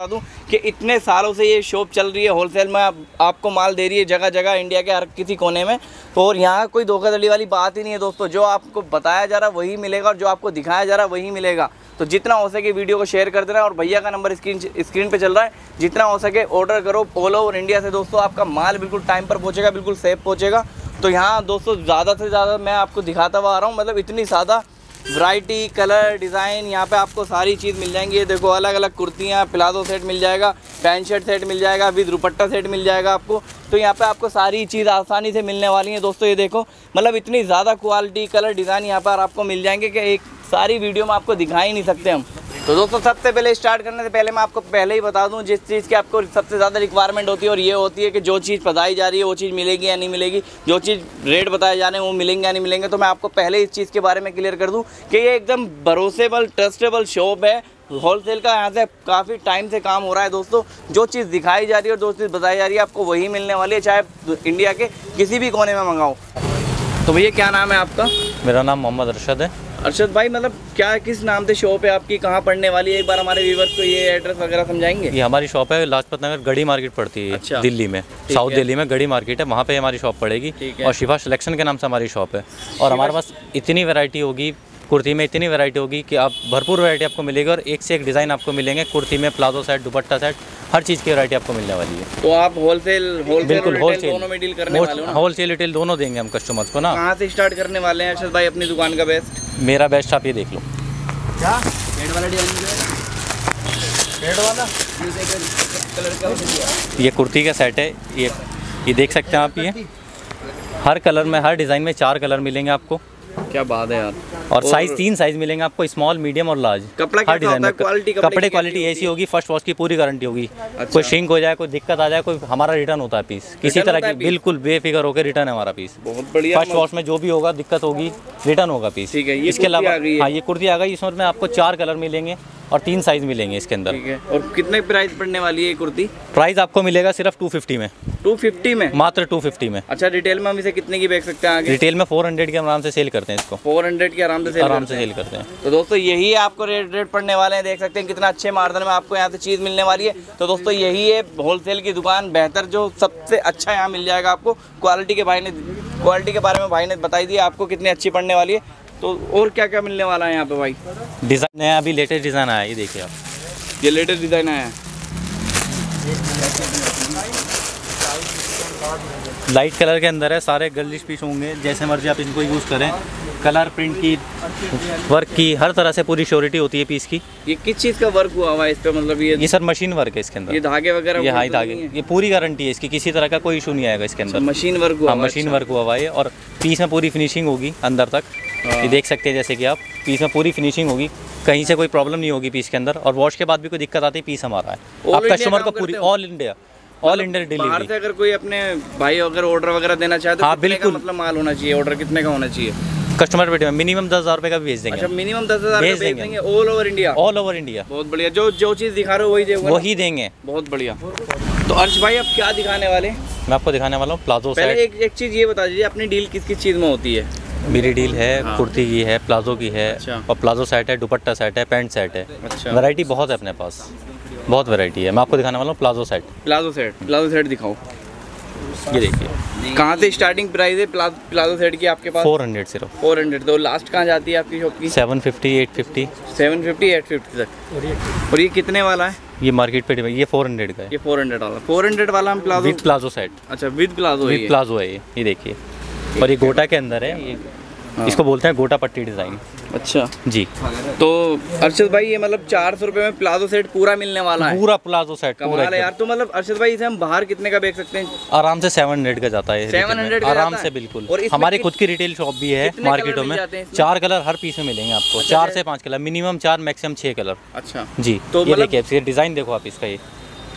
बता दूं कि इतने सालों से ये शॉप चल रही है, होलसेल में आपको माल दे रही है जगह जगह इंडिया के हर किसी कोने में। तो और यहाँ कोई धोखाधड़ी वाली बात ही नहीं है दोस्तों, जो आपको बताया जा रहा है वही मिलेगा और जो आपको दिखाया जा रहा है वही मिलेगा। तो जितना हो सके वीडियो को शेयर कर देना और भैया का नंबर स्क्रीन पे चल रहा है, जितना हो सके ऑर्डर करो ऑल ओवर इंडिया से दोस्तों। आपका माल बिल्कुल टाइम पर पहुँचेगा, बिल्कुल सेफ पहुँचेगा। तो यहाँ दोस्तों ज़्यादा से ज़्यादा मैं आपको दिखाता हुआ आ रहा हूँ, मतलब इतनी ज़्यादा वैरायटी, कलर, डिज़ाइन यहाँ पे आपको सारी चीज़ मिल जाएंगी। ये देखो अलग अलग कुर्तियाँ, प्लाजो सेट मिल जाएगा, पैंट शर्ट सेट मिल जाएगा, विद दुपट्टा सेट मिल जाएगा आपको। तो यहाँ पे आपको सारी चीज़ आसानी से मिलने वाली है दोस्तों। ये देखो मतलब इतनी ज़्यादा क्वालिटी, कलर, डिज़ाइन यहाँ पर आपको मिल जाएंगे कि एक सारी वीडियो में आपको दिखा ही नहीं सकते हम। तो दोस्तों सबसे पहले स्टार्ट करने से पहले मैं आपको पहले ही बता दूं, जिस चीज़ की आपको सबसे ज़्यादा रिक्वायरमेंट होती है और ये होती है कि जो चीज़ बताई जा रही है वो चीज़ मिलेगी या नहीं मिलेगी, जो चीज़ रेट बताए जा रहे हैं वो मिलेंगे या नहीं मिलेंगे। तो मैं आपको पहले इस चीज़ के बारे में क्लियर कर दूं कि ये एकदम भरोसेबल, ट्रस्टेबल शॉप है होलसेल का। यहाँ से काफ़ी टाइम से काम हो रहा है दोस्तों। जो चीज़ दिखाई जा रही है और जो चीज़ बताई जा रही है आपको वही मिलने वाली है, चाहे इंडिया के किसी भी कोने में मंगाओ। तो भैया क्या नाम है आपका? मेरा नाम मोहम्मद अरशद है। अरशद भाई, मतलब क्या किस नाम से शॉप है आपकी, कहाँ पड़ने वाली है? एक बार हमारे व्यूअर्स को ये एड्रेस वगैरह समझाएंगे। ये हमारी शॉप है लाजपत नगर गढ़ी मार्केट पड़ती है। अच्छा। दिल्ली में, साउथ दिल्ली में गढ़ी मार्केट है, वहाँ पे हमारी शॉप पड़ेगी। और शिफा सिलेक्शन के नाम से हमारी शॉप है और हमारे पास इतनी वैरायटी होगी, कुर्ती में इतनी वैरायटी होगी कि आप भरपूर वैरायटी आपको मिलेगी और एक से एक डिज़ाइन आपको मिलेंगे। कुर्ती में प्लाजो सेट, दुपट्टा सेट, हर चीज़ की वैरायटी आपको मिलने वाली है। तो आप होलसेल दोनों में डील करने वाले हो ना? होलसेल रिटेल दोनों देंगे हम कस्टमर्स को ना। कहाँ से स्टार्ट करने वाले हैं अरशद भाई अपनी दुकान का बेस्ट? मेरा बेस्ट आप ये देख लो, क्या ये कुर्ती का सेट है, ये देख सकते हैं आप। ये हर कलर में, हर डिज़ाइन में 4 कलर मिलेंगे आपको। क्या बात है यार। और साइज 3 साइज मिलेंगे आपको, स्मॉल, मीडियम और लार्ज। कपड़ा हर डिजाइन में, कपड़े क्वालिटी ऐसी होगी, फर्स्ट वॉश की पूरी गारंटी होगी। अच्छा। कोई शिंक हो जाए, कोई दिक्कत आ जाए, कोई हमारा रिटर्न होता है पीस, किसी तरह की बिल्कुल बेफिकर होकर रिटर्न है हमारा पीस। बहुत बढ़िया। फर्स्ट वॉश में जो भी होगा, दिक्कत होगी, रिटर्न होगा पीस। ठीक है। इसके अलावा हाँ, ये कुर्ती आ गई, इसमें आपको 4 कलर मिलेंगे और 3 साइज मिलेंगे इसके अंदर। ठीक है। और कितने प्राइस पड़ने वाली है कुर्ती? प्राइस आपको मिलेगा सिर्फ 250 में। 250 में? मात्र 250 में। अच्छा, रिटेल में हम इसे कितने की बेच सकते हैं आगे? रिटेल में 400 के आराम से सेल करते हैं इसको। 400 के आराम से सेल करते हैं। तो दोस्तों यही आपको रेट पड़ने वाले हैं, देख सकते हैं कितना अच्छे मार्जिन में आपको यहाँ से चीज़ मिलने वाली है। तो दोस्तों यही है होलसेल की दुकान, बेहतर जो सबसे अच्छा यहाँ मिल जाएगा आपको। क्वालिटी के बारे में भाई ने बताई दी आपको कितनी अच्छी पड़ने वाली है। तो और क्या क्या मिलने वाला है यहाँ पे भाई? डिज़ाइन नया, अभी लेटेस्ट डिज़ाइन आया, ये देखिए आप, ये लेटेस्ट डिज़ाइन आया है, लाइट कलर के अंदर है। सारे गर्लिश पीस होंगे, जैसे मर्जी आप इनको यूज़ करें। कलर, प्रिंट की, वर्क की, हर तरह से पूरी श्योरिटी होती है पीस की। ये किस चीज़ का वर्क हुआ हुआ है इस पर? मतलब ये सर मशीन वर्क है इसके अंदर। ये धागे वगैरह? ये हाई धागे, ये पूरी गारंटी है इसकी, किसी तरह का कोई इशू नहीं आएगा इसके अंदर। मशीन वर्क हुआ? हाँ, मशीन वर्क हुआ हुआ है और पीस में पूरी फिनिशिंग होगी अंदर तक। ये देख सकते हैं जैसे कि आप, पीस में पूरी फिनिशिंग होगी, कहीं से कोई प्रॉब्लम नहीं होगी पीस के अंदर। और वॉश के बाद भी कोई दिक्कत आती है, पीस हमारा है। आप कस्टमर को पूरी ऑल इंडिया डिलीवरी। अगर कोई अपने भाई अगर ऑर्डर वगैरह देना चाहे तो हाँ बिल्कुल, मतलब माल होना चाहिए, ऑर्डर कितने का होना चाहिए? कस्टमर पेटी में मिनिमम 10,000 रुपये का भी भेज देंगे। अच्छा, मिनिमम 10,000 भेज देंगे। All over India? All over India. बहुत बढ़िया। जो चीज़ दिखा रहे हो वही देंगे, वही देंगे। बहुत बढ़िया। तो अर्श भाई आप क्या दिखाने वाले? मैं आपको दिखाने वाला हूँ प्लाजो सेट। एक चीज़ ये बता दीजिए, अपनी डील किस किस चीज़ में होती है? मेरी डील है हाँ। कुर्ती की है, प्लाजो की है। अच्छा। और प्लाजो सेट है, दुपट्टा सेट है, पैंट सेट है। अच्छा। वैरायटी बहुत है अपने पास, बहुत वैरायटी है। मैं आपको दिखाने वाला हूँ प्लाजो सेट दिखाओ। ये देखिए कहाँ से स्टार्टिंग प्राइस है प्लाजो सेट की आपके पास? 400 सिर्फ। 400। तो लास्ट कहाँ जाती है आपकी शॉप की? 750, 850 तक। और ये कितने वाला है? ये मार्केट पेट में ये 400 का है। ये 400 वाला हम प्लाजो विद प्लाजो सेट। अच्छा, विद प्लाजो है ये देखिए। और ये गोटा के अंदर है, ये इसको बोलते हैं गोटा पट्टी डिज़ाइन। अच्छा जी। तो अर्शद भाई ये मतलब 400 रुपये में प्लाजो सेट पूरा मिलने वाला है? पूरा प्लाजो सेट पूरा यार। तो मतलब अर्शद भाई इसे हम बाहर कितने का बेच सकते हैं? आराम से 700 का जाता है। 700 आराम से बिल्कुल। और हमारी खुद की रिटेल शॉप भी है मार्केटों में। 4 कलर हर पीस में मिलेंगे आपको। 4 से 5 कलर मिनिमम, 4 मैक्सिमम 6 कलर। अच्छा जी। तो डिज़ाइन देखो आप इसका,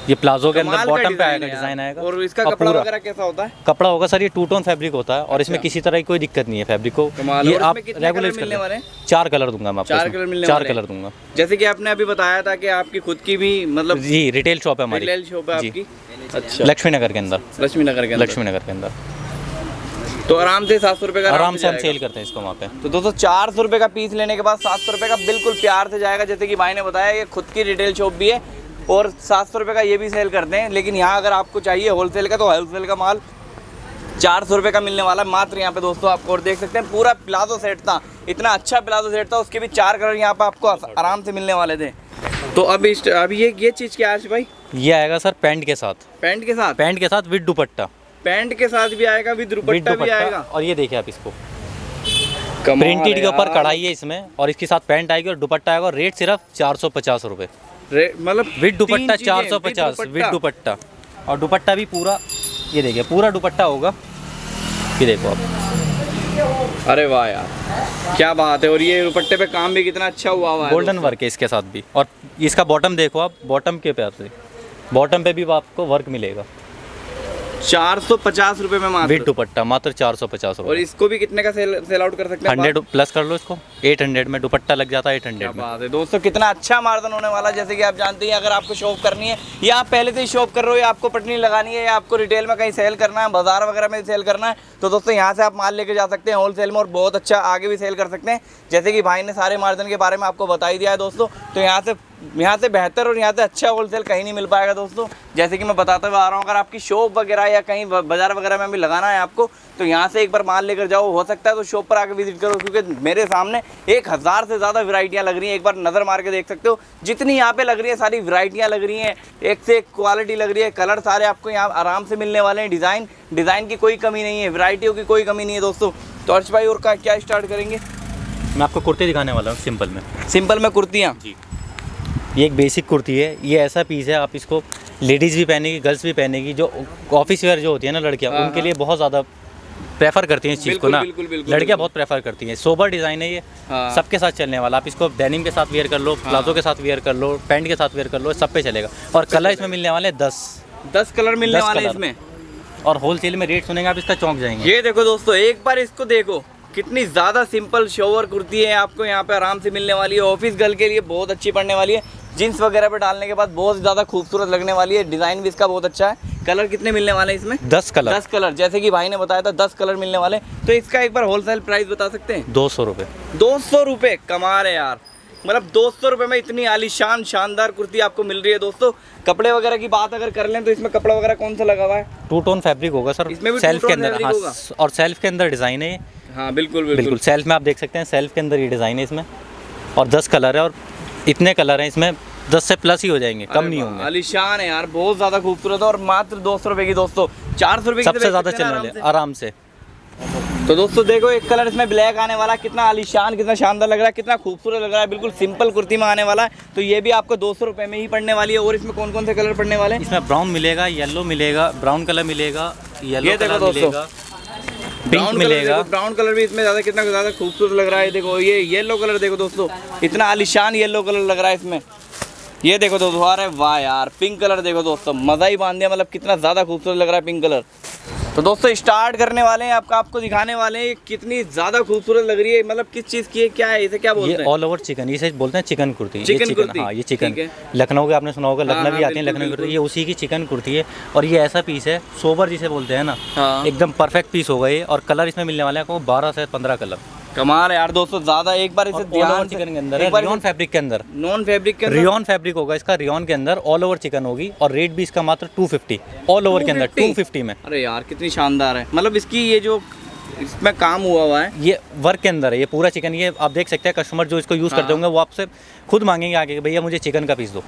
ये प्लाजो के अंदर बॉटम पे आएगा, डिजाइन आएगा। और इसका कपड़ा वगैरह कैसा होता है? कपड़ा होगा सर ये 2 टोन फैब्रिक होता है। और इसमें किसी तरह की कोई दिक्कत नहीं है फैब्रिक को। ये आप रेगुलर मिलने वाले हैं? 4 कलर दूंगा मैं आपको। 4 कलर दूंगा। जैसे कि आपने अभी बताया था कि आपकी खुद की भी मतलब जी रिटेल शॉप है हमारी। रिटेल शॉप है आपकी? अच्छा, लक्ष्मी नगर के अंदर। तो आराम से 700 रुपये का आराम से हम सेल करते हैं इसको वहाँ पे। तो दोस्तों 400 रुपये का पीस लेने के बाद 700 रुपये का बिल्कुल प्यार से जाएगा। जैसे कि भाई ने बताया ये खुद की रिटेल शॉप भी है। और 700 रुपये का ये भी सेल करते हैं। लेकिन यहाँ अगर आपको चाहिए होलसेल का तो होलसेल का माल 400 रुपये का मिलने वाला मात्र यहाँ पे दोस्तों। आपको और देख सकते हैं पूरा प्लाजो सेट था, इतना अच्छा प्लाजो सेट था, उसके भी 4 कलर यहाँ पे आपको आराम से मिलने वाले थे। तो अभी ये चीज़ क्या है भाई? ये आएगा सर पैंट के साथ, पैंट के साथ, पैंट के साथ विद दुपट्टा, पैंट के साथ भी आएगा विद दुपट्टा भी आएगा। और ये देखिए आप इसको प्रिंटेड के ऊपर कढ़ाई है इसमें और इसके साथ पैंट आएगी और दुपट्टा आएगा। रेट सिर्फ 450 रुपये, मतलब विद दुपट्टा 450 विद दुपट्टा। और दुपट्टा भी पूरा ये देखिए पूरा दुपट्टा होगा, ये देखो आप। अरे वाह यार क्या बात है। और ये दुपट्टे पे काम भी कितना अच्छा हुआ हुआ है, गोल्डन वर्क है इसके साथ भी। और इसका बॉटम देखो आप, बॉटम के पे आपसे बॉटम पे भी आपको वर्क मिलेगा। 450 रुपये में मात्र विद दुपट्टा, मात्र 450 रुपये। और इसको भी कितने का सेल आउट कर सकते हैं? 100 प्लस कर लो इसको, 800 में दुपट्टा लग जाता है, 800 में। दोस्तों कितना अच्छा मार्जिन होने वाला, जैसे कि आप जानते हैं अगर आपको शॉप करनी है या आप पहले से ही शॉप कर रहे हो या आपको पटनी लगानी है या आपको रिटेल में कहीं सेल करना है, बाजार वगैरह में सेल करना है, तो दोस्तों यहाँ से आप माल लेके जा सकते हैं होलसेल में और बहुत अच्छा आगे भी सेल कर सकते हैं। जैसे कि भाई ने सारे मार्जिन के बारे में आपको बता ही दिया है दोस्तों। तो यहाँ से बेहतर और यहाँ से अच्छा होलसेल कहीं नहीं मिल पाएगा दोस्तों। जैसे कि मैं बताते हुए आ रहा हूँ, अगर आपकी शॉप वगैरह या कहीं बाज़ार वगैरह में भी लगाना है आपको तो यहाँ से एक बार माल लेकर जाओ। हो सकता है तो शॉप पर आकर विजिट करो, क्योंकि मेरे सामने 1000 से ज़्यादा वैरायटियाँ लग रही हैं। एक बार नज़र मार के देख सकते हो, जितनी यहाँ पे लग रही है सारी वैरायटियाँ लग रही हैं, एक से एक क्वालिटी लग रही है। कलर सारे आपको यहाँ आराम से मिलने वाले हैं, डिज़ाइन की कोई कमी नहीं है, वैरायटियों की कोई कमी नहीं है दोस्तों। तो अर्श भाई और क्या स्टार्ट करेंगे? मैं आपको कुर्ती दिखाने वाला हूँ, सिंपल में कुर्तियाँ। ये एक बेसिक कुर्ती है, ये ऐसा पीस है आप इसको लेडीज़ भी पहनेगी, गर्ल्स भी पहनेगी। जो ऑफिस वेयर जो होती है ना लड़कियाँ, उनके लिए बहुत ज़्यादा प्रेफर करती हैं इस चीज़ को ना, लड़कियाँ बहुत प्रेफर करती हैं। सोबर डिज़ाइन है ये, सबके साथ चलने वाला। आप इसको डेनिम के साथ वेयर कर लो, प्लाजो के साथ वेयर कर लो, पैंट के साथ वेयर कर लो, सब पे चलेगा। और कलर इसमें मिलने वाले 10 कलर मिलने वाले हैं इसमें। और होलसेल में रेट सुनेंगे आप इसका चौंक जाएंगे। ये देखो दोस्तों एक बार इसको देखो, कितनी ज़्यादा सिंपल शोवर कुर्ती है आपको यहाँ पे आराम से मिलने वाली है। ऑफिस गर्ल के लिए बहुत अच्छी पड़ने वाली है, जींस वगैरह पे डालने के बाद बहुत ज़्यादा खूबसूरत लगने वाली है। डिज़ाइन भी इसका बहुत अच्छा है। कलर कितने मिलने वाले हैं इसमें? 10 कलर, जैसे कि भाई ने बताया था 10 कलर मिलने वाले। तो इसका एक बार होलसेल प्राइस बता सकते हैं? 200 रुपये। 200 रुपये कमा रहे यार, मतलब 200 रुपये में इतनी आलीशान शानदार कुर्ती आपको मिल रही है दोस्तों। कपड़े वगैरह की बात अगर कर लें तो इसमें कपड़ा वगैरह कौन सा लगा हुआ है? 2 टोन फैब्रिक होगा सर, इसमें भी सेल्फ के अंदर। और सेल्फ के अंदर डिज़ाइन है। हाँ बिल्कुल सेल्फ में आप देख सकते हैं, सेल्फ के अंदर ये डिज़ाइन है इसमें। और 10 कलर है और इतने कलर हैं इसमें, 10 से प्लस ही हो जाएंगे, कम नहीं होंगे। आलीशान है यार, बहुत ज़्यादा खूबसूरत है। और मात्र 200 रुपये की दोस्तों, 400 रुपये सबसे ज़्यादा चलने वाले आराम से। तो दोस्तों देखो एक कलर इसमें ब्लैक आने वाला, कितना आलीशान, कितना शानदार लग रहा है, कितना खूबसूरत लग रहा है। बिल्कुल सिंपल कुर्ती में आने वाला है। तो ये भी आपको 200 रुपये में ही पड़ने वाली है। और इसमें कौन कौन से कलर पड़ने वाले हैं? इसमें ब्राउन मिलेगा, येलो मिलेगा, ब्राउन कलर मिलेगा, येलो कलर मिलेगा, पिंक मिलेगा। ब्राउन कलर भी इसमें ज़्यादा कितना ज़्यादा खूबसूरत लग रहा है। देखो ये येलो कलर देखो दोस्तों, इतना आलीशान येलो कलर लग रहा है इसमें। ये देखो दोस्तों, अरे वाह यार पिंक कलर देखो दोस्तों, मज़ा ही बांध दिया, मतलब कितना ज़्यादा खूबसूरत लग रहा है पिंक कलर। तो दोस्तों स्टार्ट करने वाले हैं, आपको दिखाने वाले हैं कितनी ज़्यादा खूबसूरत लग रही है। मतलब किस चीज़ की है, क्या है, इसे क्या बोलते हैं? ऑल ओवर चिकन, इसे बोलते हैं चिकन कुर्ती। चिकन, हाँ ये चिकन लखनऊ के आपने सुना होगा, लखनवी आती है लखनऊ कुर्ती, ये उसी की चिकन कुर्ती है। और ये ऐसा पीस है सोबर जिसे बोलते हैं ना, एकदम परफेक्ट पीस होगा ये। और कलर इसमें मिलने वाले आपको 12 से 15 कलर। कमाल यार दोस्तों, ज़्यादा एक बार इसे ध्यान चिकन के अंदर, रियॉन फैब्रिक के अंदर, रियॉन फैब्रिक होगा इसका, रियॉन के अंदर ऑल ओवर चिकन होगी। और रेट भी इसका मात्र 250 ऑल ओवर के अंदर 250 में। अरे यार कितनी शानदार है, मतलब इसकी ये जो इसमें काम हुआ हुआ है ये वर्क के अंदर है, ये पूरा चिकन। ये आप देख सकते हैं कस्टमर जो इसको यूज़ करते होंगे वो आपसे खुद मांगेंगे आगे, भैया मुझे चिकन का पीस दो।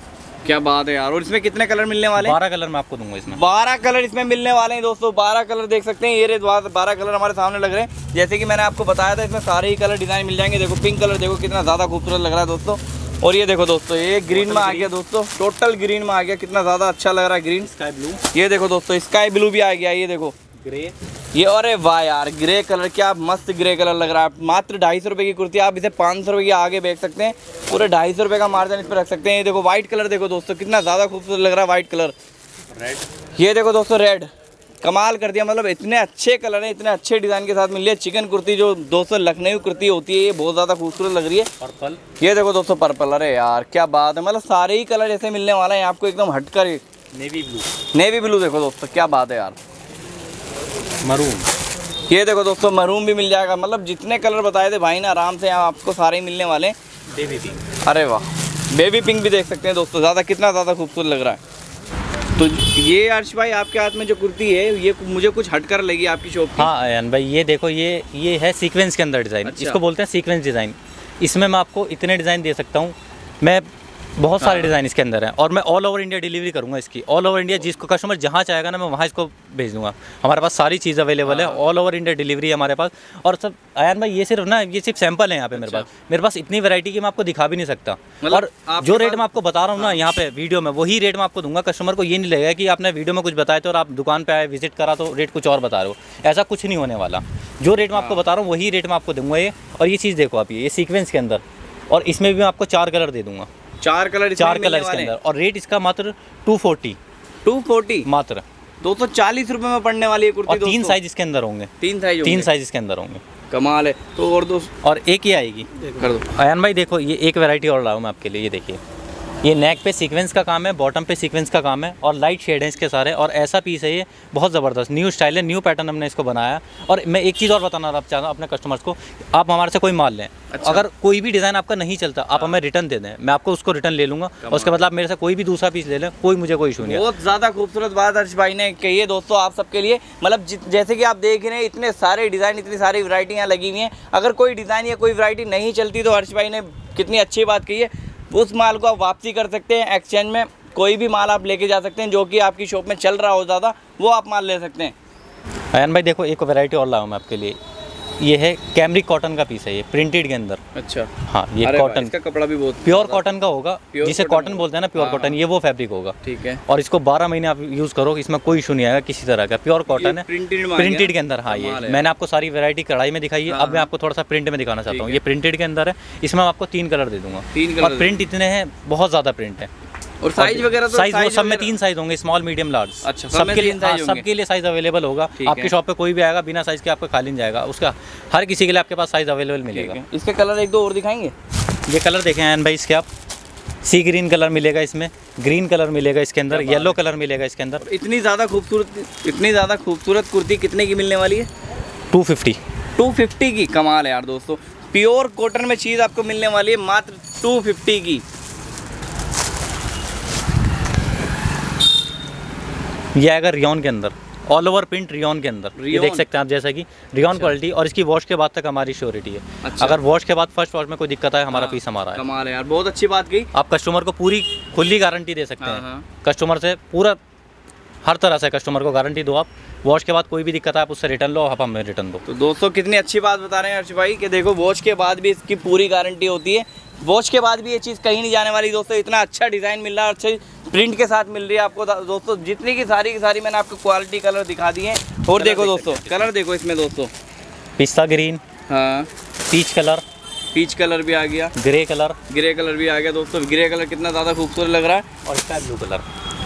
क्या बात है यार। और इसमें कितने कलर मिलने वाले हैं? 12 कलर मैं आपको दूंगा इसमें। 12 कलर इसमें मिलने वाले हैं दोस्तों। 12 कलर देख सकते हैं, ये 12 कलर हमारे सामने लग रहे हैं। जैसे कि मैंने आपको बताया था इसमें सारे ही कलर डिज़ाइन मिल जाएंगे। देखो पिंक कलर देखो कितना ज़्यादा खूबसूरत लग रहा है दोस्तों। और ये देखो दोस्तों ये ग्रीन में आ गया दोस्तों, टोटल ग्रीन में आ गया, कितना ज़्यादा अच्छा लग रहा है ग्रीन। स्काई ब्लू, ये देखो दोस्तों स्काई ब्लू भी आ गया। ये देखो ग्रे, ये अरे वाह यार ग्रे कलर, क्या मस्त ग्रे कलर लग रहा है। मात्र 250 रुपये की कुर्ती, आप इसे 500 रुपये के आगे बेच सकते हैं। पूरे 250 रुपये का मार्जिन इस पर रख सकते हैं। ये देखो वाइट कलर देखो दोस्तों, कितना ज़्यादा खूबसूरत लग रहा है वाइट कलर। रेड, ये देखो दोस्तों रेड, कमाल कर दिया। मतलब इतने अच्छे कलर हैं, इतने अच्छे डिज़ाइन के साथ मिल रही है चिकन कुर्ती जो दोस्तों लखनऊ कुर्ती होती है, ये बहुत ज़्यादा खूबसूरत लग रही है। पर्पल, ये देखो दोस्तों पर्पल, अरे यार क्या बात है। मतलब सारे ही कलर ऐसे मिलने वाले हैं आपको, एकदम हटकर। नेवी ब्लू, नेवी ब्लू देखो दोस्तों, क्या बात है यार। मरून, ये देखो दोस्तों मरून भी मिल जाएगा। मतलब जितने कलर बताए थे भाई ना आराम से आपको सारे ही मिलने वाले। बेबी पिंक, अरे वाह बेबी पिंक भी देख सकते हैं दोस्तों, ज़्यादा कितना ज़्यादा खूबसूरत लग रहा है। तो ये अर्श भाई आपके हाथ में जो कुर्ती है ये मुझे कुछ हटकर लगी आपकी शॉप की। हाँ अयन भाई ये देखो, ये है सीक्वेंस के अंदर डिज़ाइन। अच्छा। इसको बोलते हैं सीक्वेंस डिज़ाइन। इसमें मैं आपको इतने डिज़ाइन दे सकता हूँ, मैं बहुत सारे डिज़ाइन इसके अंदर हैं और मैं ऑल ओवर इंडिया डिलीवरी करूँगा इसकी। ऑल ओवर इंडिया जिसको कस्टमर जहाँ चाहेगा ना मैं वहाँ इसको भेज दूँगा। हमारे पास सारी चीज़ अवेलेबल है, ऑल ओवर इंडिया डिलीवरी हमारे पास। और सब आयान भाई ये सिर्फ सैंपल है यहाँ पे मेरे पास। मेरे पास इतनी वैरायटी की मैं आपको दिखा भी नहीं सकता। और जो रेट मैं आपको बता रहा हूँ ना यहाँ पे वीडियो में, वही रेट मैं आपको दूंगा। कस्टमर को ये नहीं लगेगा कि आपने वीडियो में कुछ बताया तो और आप दुकान पर आए विजिट करा तो रेट कुछ और बता रहे हो। ऐसा कुछ नहीं होने वाला। जो रेट मैं आपको बता रहा हूँ वही रेट मैं आपको दूंगा ये। और ये चीज़ देखो आप, ये सीक्वेंस के अंदर और इसमें भी मैं आपको 4 कलर दे दूँगा। 4 कलर इसके अंदर। और रेट इसका मात्र 240 मात्र 240 रुपए में पड़ने वाली है कुर्ती। 3 साइज इसके अंदर होंगे। 3 साइज इसके अंदर होंगे। कमाल है। तो और दोस्त और एक ही आएगी कर दो। अयन भाई देखो ये एक वैरायटी और लाऊं मैं आपके लिए। ये देखिए, ये नेक पे सीक्वेंस का काम है, बॉटम पे सीक्वेंस का काम है और लाइट शेड है इसके सारे। और ऐसा पीस है ये बहुत ज़बरदस्त न्यू स्टाइल है, न्यू पैटर्न हमने इसको बनाया। और मैं एक चीज़ और बताना आप चाहता हूँ अपने कस्टमर्स को, आप हमारे से कोई माल लें। अच्छा। अगर कोई भी डिज़ाइन आपका नहीं चलता आप हमें रिटर्न दे दें, मैं आपको उसको रिटर्न ले लूँगा। उसके मतलब आप मेरे से कोई भी दूसरा पीस ले लें, कोई मुझे कोई इशू नहीं। बहुत ज़्यादा खूबसूरत बात अर्श भाई ने कही है दोस्तों आप सबके लिए। मतलब जैसे कि आप देख रहे हैं इतने सारे डिज़ाइन, इतनी सारी वैरायटियाँ लगी हुई हैं। अगर कोई डिज़ाइन या कोई वैरायटी नहीं चलती तो अर्श भाई ने कितनी अच्छी बात कही है। उस माल को आप वापसी कर सकते हैं, एक्सचेंज में कोई भी माल आप लेके जा सकते हैं जो कि आपकी शॉप में चल रहा हो ज़्यादा, वो आप माल ले सकते हैं। अयन भाई देखो एक वैरायटी और लाऊं मैं आपके लिए। ये है कैमरी कॉटन का पीस है, ये प्रिंटेड के अंदर। अच्छा। हाँ ये कॉटन का कपड़ा भी बहुत प्योर कॉटन का होगा, जिसे कॉटन बोलते हैं ना, प्योर कॉटन, ये वो फैब्रिक होगा। ठीक है। और इसको 12 महीने आप यूज़ करो, इसमें कोई इशू नहीं आएगा किसी तरह का। प्योर कॉटन है, प्रिंटेड के अंदर। हाँ ये मैंने आपको सारी वैरायटी कढ़ाई में दिखाई है, अब मैं आपको थोड़ा सा प्रिंट में दिखाना चाहता हूँ। ये प्रिंटेड के अंदर है, इसमें आपको 3 कलर दे दूँगा। और प्रिंट इतने हैं, बहुत ज़्यादा प्रिंट है। और साइज वगैरह साइज सब में 3 साइज होंगे, स्मॉल मीडियम लार्ज। अच्छा। सबके लिए साइज अवेलेबल होगा। आपकी शॉप पे कोई भी आएगा बिना साइज के आपका खाली नहीं जाएगा, उसका हर किसी के लिए आपके पास साइज अवेलेबल मिलेगा। इसके कलर 1-2 और दिखाएंगे। ये कलर देखें अयन भाई, इसके आप सी ग्रीन कलर मिलेगा, इसमें ग्रीन कलर मिलेगा, इसके अंदर येलो कलर मिलेगा इसके अंदर। इतनी ज़्यादा खूबसूरत कुर्ती कितने की मिलने वाली है? 250 की। कमाल है यार दोस्तों, प्योर कॉटन में चीज़ आपको मिलने वाली है मात्र 250 की। यह आएगा रियोन के अंदर, ऑल ओवर प्रिंट रियोन के अंदर। ये देख सकते हैं आप जैसा कि रियोन क्वालिटी। और इसकी वॉश के बाद तक हमारी श्योरिटी है। अच्छा। अगर वॉश के बाद फर्स्ट वॉश में कोई दिक्कत आए हमारा पीस हमारा है। कमाल है यार, बहुत अच्छी बात कही। आप कस्टमर को पूरी खुली गारंटी दे सकते हैं। कस्टमर से पूरा हर तरह से कस्टमर को गारंटी दो आप। वॉश के बाद कोई भी दिक्कत है आप उससे रिटर्न लो, आप हमें रिटर्न दो। तो दोस्तों कितनी अच्छी बात बता रहे हैं अर्श भाई कि देखो वॉश के बाद भी इसकी पूरी गारंटी होती है, वॉश के बाद भी ये चीज़ कहीं नहीं जाने वाली। दोस्तों इतना अच्छा डिज़ाइन मिल रहा है, अच्छे प्रिंट के साथ मिल रही है आपको। दोस्तों जितनी की सारी मैंने आपको क्वालिटी कलर दिखा दिए हैं। और देखो दोस्तों कलर देखो इसमें दोस्तों, पिस्ता ग्रीन, हाँ पीच कलर भी आ गया, ग्रे कलर भी आ गया दोस्तों। ग्रे कलर कितना ज़्यादा खूबसूरत लग रहा है। और स्काई ब्लू कलर,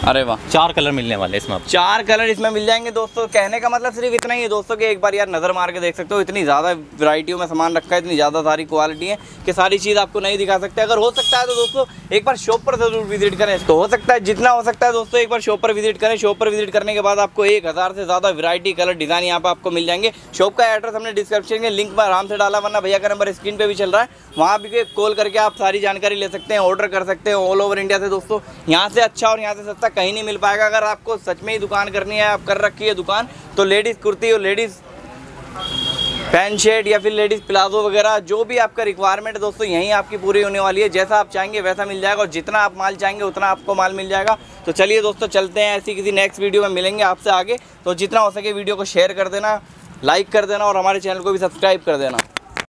अरे वाह, 4 कलर मिलने वाले इसमें। 4 कलर इसमें मिल जाएंगे दोस्तों। कहने का मतलब सिर्फ इतना ही है दोस्तों कि एक बार यार नज़र मार के देख सकते हो। इतनी ज़्यादा वैरायटियों में सामान रखा है, इतनी ज़्यादा सारी क्वालिटी है कि सारी चीज़ आपको नहीं दिखा सकते। अगर हो सकता है तो दोस्तों एक बार शॉप पर ज़रूर विजिट करें। तो हो सकता है जितना हो सकता है दोस्तों एक बार शॉप पर विजिट करें। शॉप पर विजिट करने के बाद आपको 1000 से ज़्यादा वैरायटी कलर डिज़ाइन यहाँ पर आपको मिल जाएंगे। शॉप का एड्रेस हमने डिस्क्रिप्शन के लिंक पर आराम से डाला, वरना भैया का नंबर स्क्रीन पर भी चल रहा है, वहाँ भी कॉल करके आप सारी जानकारी ले सकते हैं, ऑर्डर कर सकते हैं ऑल ओवर इंडिया से। दोस्तों यहाँ से अच्छा और यहाँ से सस्ता कहीं नहीं मिल पाएगा। अगर आपको सच में ही दुकान करनी है, आप कर रखी है दुकान, तो लेडीज़ कुर्ती और लेडीज़ पैंट शर्ट या फिर लेडीज़ प्लाजो वगैरह जो भी आपका रिक्वायरमेंट है दोस्तों यहीं आपकी पूरी होने वाली है। जैसा आप चाहेंगे वैसा मिल जाएगा और जितना आप माल चाहेंगे उतना आपको माल मिल जाएगा। तो चलिए दोस्तों चलते हैं, ऐसी किसी नेक्स्ट वीडियो में मिलेंगे आपसे आगे। तो जितना हो सके वीडियो को शेयर कर देना, लाइक कर देना और हमारे चैनल को भी सब्सक्राइब कर देना।